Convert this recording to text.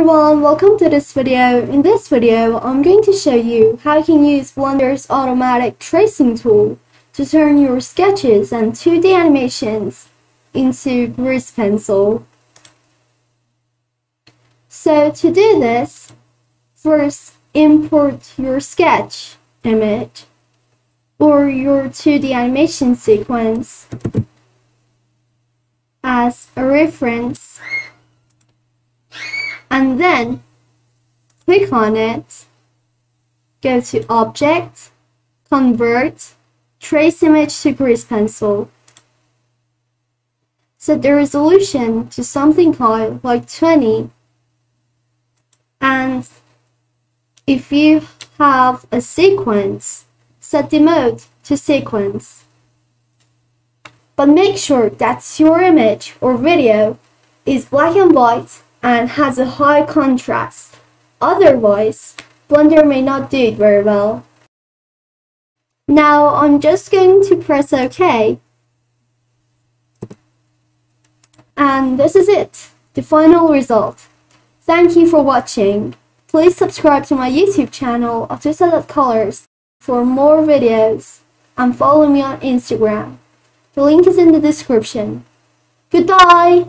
everyone, welcome to this video. In this video, I'm going to show you how you can use Blender's automatic tracing tool to turn your sketches and 2D animations into grease pencil. So to do this, first import your sketch image or your 2D animation sequence as a reference, and then click on it, go to Object, Convert, Trace Image to Grease Pencil. Set the resolution to something like 20, and if you have a sequence, set the mode to sequence. But make sure that your image or video is black and white and has a high contrast, otherwise Blender may not do it very well. Now I'm just going to press OK, and this is it, the final result. Thank you for watching. Please subscribe to my YouTube channel Atoosa Colors for more videos, and follow me on Instagram. The link is in the description. Goodbye!